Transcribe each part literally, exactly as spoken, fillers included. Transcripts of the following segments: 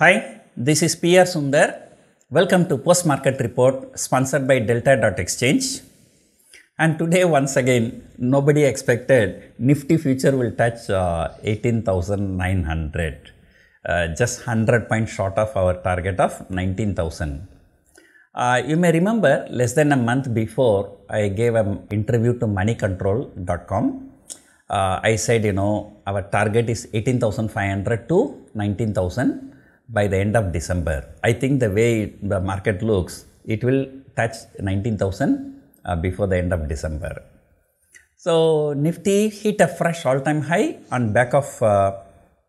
Hi, this is P. R. Sundar. Welcome to Post Market Report sponsored by Delta Exchange. And today, once again, nobody expected Nifty future will touch uh, eighteen thousand nine hundred, uh, just one hundred points short of our target of nineteen thousand. Uh, you may remember less than a month before, I gave an interview to money control dot com. Uh, I said, you know, our target is eighteen thousand five hundred to nineteen thousand. By the end of December. I think the way it, the market looks, it will touch nineteen thousand uh, before the end of December. So Nifty hit a fresh all-time high on back of uh,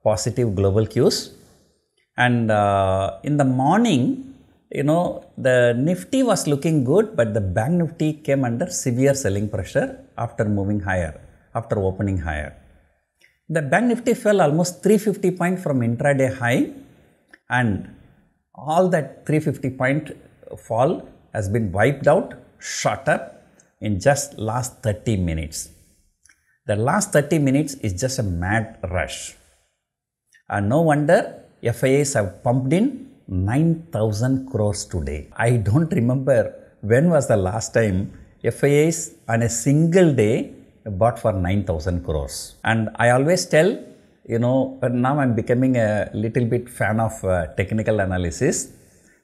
positive global cues. And uh, in the morning, you know, the Nifty was looking good, but the Bank Nifty came under severe selling pressure after moving higher, after opening higher. The Bank Nifty fell almost three hundred fifty points from intraday high. And all that three hundred fifty point fall has been wiped out, shot up in just last thirty minutes. The last thirty minutes is just a mad rush. And no wonder F I Is have pumped in nine thousand crores today. I don't remember when was the last time F I Is on a single day bought for nine thousand crores. And I always tell, you know, but now I'm becoming a little bit fan of uh, technical analysis.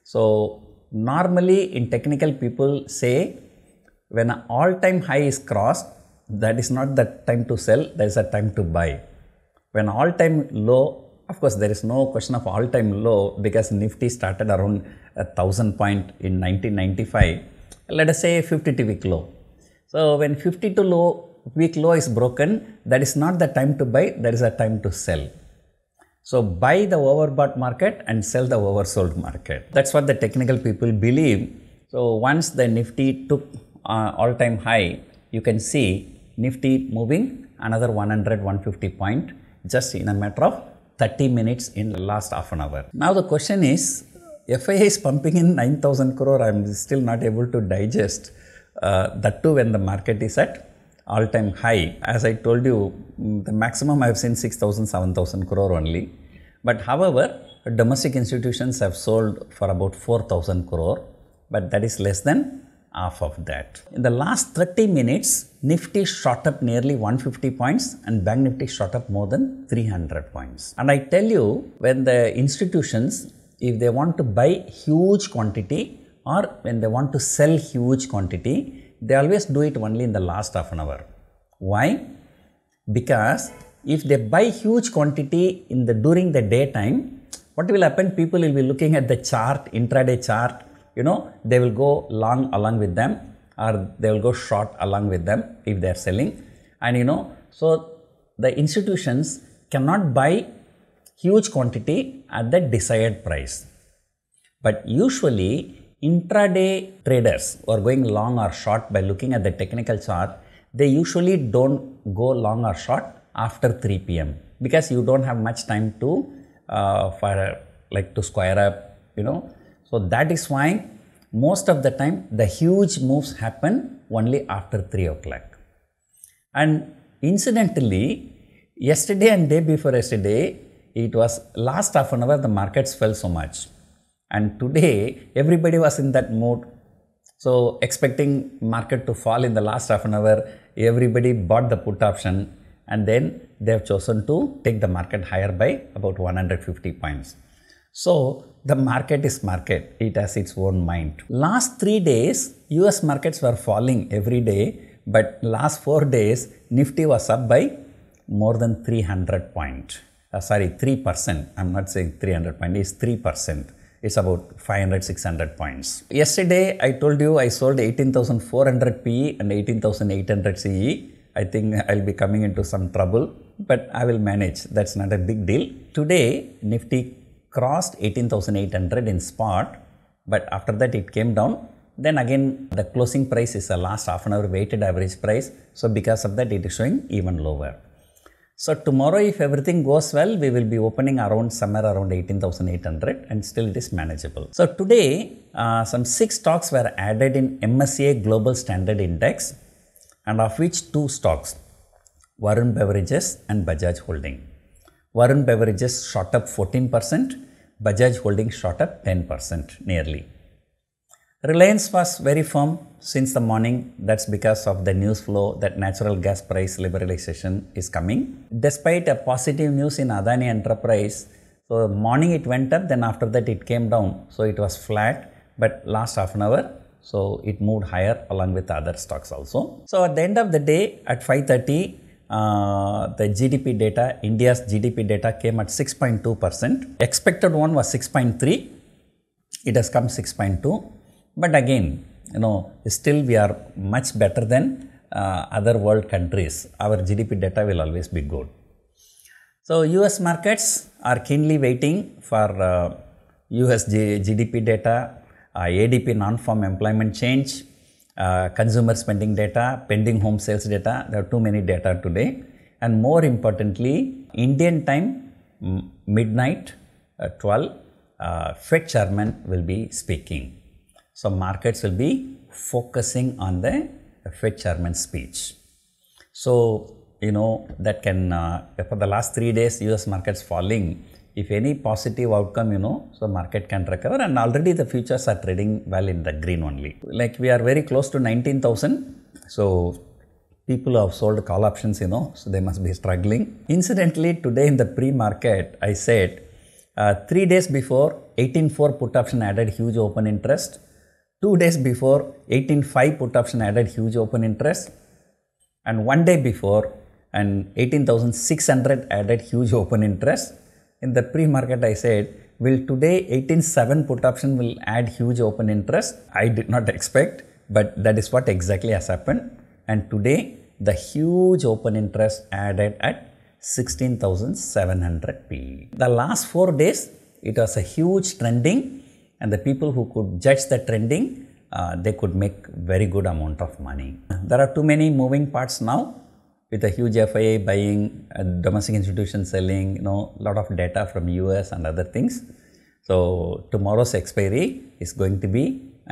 So normally in technical, people say when an all-time high is crossed, that is not the time to sell, there is a time to buy. When all-time low, of course, there is no question of all-time low because Nifty started around a thousand point in nineteen ninety-five. Let us say fifty-two week low. So when fifty-two low week low is broken, that is not the time to buy, that is a time to sell. So buy the overbought market and sell the oversold market. That's what the technical people believe. So once the Nifty took uh, all-time high, you can see Nifty moving another one hundred to one hundred fifty point just in a matter of thirty minutes in the last half an hour. Now the question is, F I I is pumping in nine thousand crore, I am still not able to digest uh, that too when the market is at all-time high. As I told you, the maximum I have seen six thousand, seven thousand crore only. But however, domestic institutions have sold for about four thousand crore, but that is less than half of that. In the last thirty minutes, Nifty shot up nearly one hundred fifty points and Bank Nifty shot up more than three hundred points. And I tell you, when the institutions, if they want to buy huge quantity or when they want to sell huge quantity, they always do it only in the last half an hour. Why? Because if they buy huge quantity in the during the daytime, what will happen? People will be looking at the chart, intraday chart, you know, they will go long along with them or they will go short along with them if they are selling. And you know, so the institutions cannot buy huge quantity at the desired price. But usually, intraday traders who are going long or short by looking at the technical chart, they usually don't go long or short after three P M because you don't have much time to uh, for like to square up, you know. So that is why most of the time the huge moves happen only after three o'clock. And incidentally, yesterday and day before yesterday, it was last half an hour the markets fell so much. And today, everybody was in that mode. So expecting market to fall in the last half an hour, everybody bought the put option and then they have chosen to take the market higher by about one hundred fifty points. So the market is market. It has its own mind. Last three days, U S markets were falling every day. But last four days, Nifty was up by more than three hundred point. Uh, sorry, three percent. I'm not saying three hundred point, it's three percent. It's about five hundred, six hundred points. Yesterday, I told you I sold eighteen thousand four hundred P E and eighteen thousand eight hundred C E. I think I'll be coming into some trouble, but I will manage. That's not a big deal. Today, Nifty crossed eighteen thousand eight hundred in spot, but after that it came down. Then again, the closing price is the last half an hour weighted average price. So because of that, it is showing even lower. So tomorrow, if everything goes well, we will be opening around somewhere around eighteen thousand eight hundred and still it is manageable. So today, uh, some six stocks were added in M S C I Global Standard Index, and of which two stocks, Varun Beverages and Bajaj Holding. Varun Beverages shot up fourteen percent, Bajaj Holding shot up ten percent nearly. Reliance was very firm since the morning. That's because of the news flow that natural gas price liberalization is coming. Despite a positive news in Adani Enterprise, so morning it went up, then after that it came down. So it was flat, but last half an hour, so it moved higher along with other stocks also. So at the end of the day at five thirty, uh, the G D P data, India's G D P data came at six point two percent. Expected one was six point three. It has come six point two. But again, you know, still we are much better than uh, other world countries. Our G D P data will always be good. So U S markets are keenly waiting for uh, U S G D P data, Uh, A D P non-farm employment change, uh, consumer spending data, pending home sales data. There are too many data today. And more importantly, Indian time, midnight, uh, twelve, uh, Fed chairman will be speaking. So markets will be focusing on the Fed chairman's speech. So, you know, that can, uh, for the last three days, U S markets falling. If any positive outcome, you know, so market can recover, and already the futures are trading well in the green only. Like we are very close to nineteen thousand. So people who have sold call options, you know, so they must be struggling. Incidentally, today in the pre-market, I said uh, three days before eighteen point four put option added huge open interest. Two days before eighteen point five put option added huge open interest. And one day before and eighteen thousand six hundred added huge open interest. In the pre-market, I said, will today eighteen point seven put option will add huge open interest? I did not expect, but that is what exactly has happened. And today, the huge open interest added at sixteen thousand seven hundred P E. The last four days, it was a huge trending, and the people who could judge the trending, uh, they could make very good amount of money. There are too many moving parts now, with a huge F I I buying, a domestic institution selling, you know, lot of data from U S and other things. So tomorrow's expiry is going to be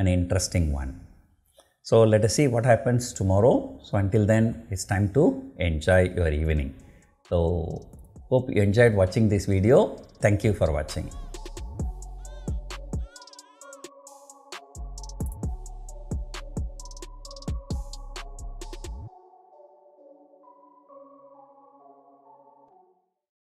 an interesting one. So let us see what happens tomorrow. So until then, it's time to enjoy your evening. So hope you enjoyed watching this video. Thank you for watching.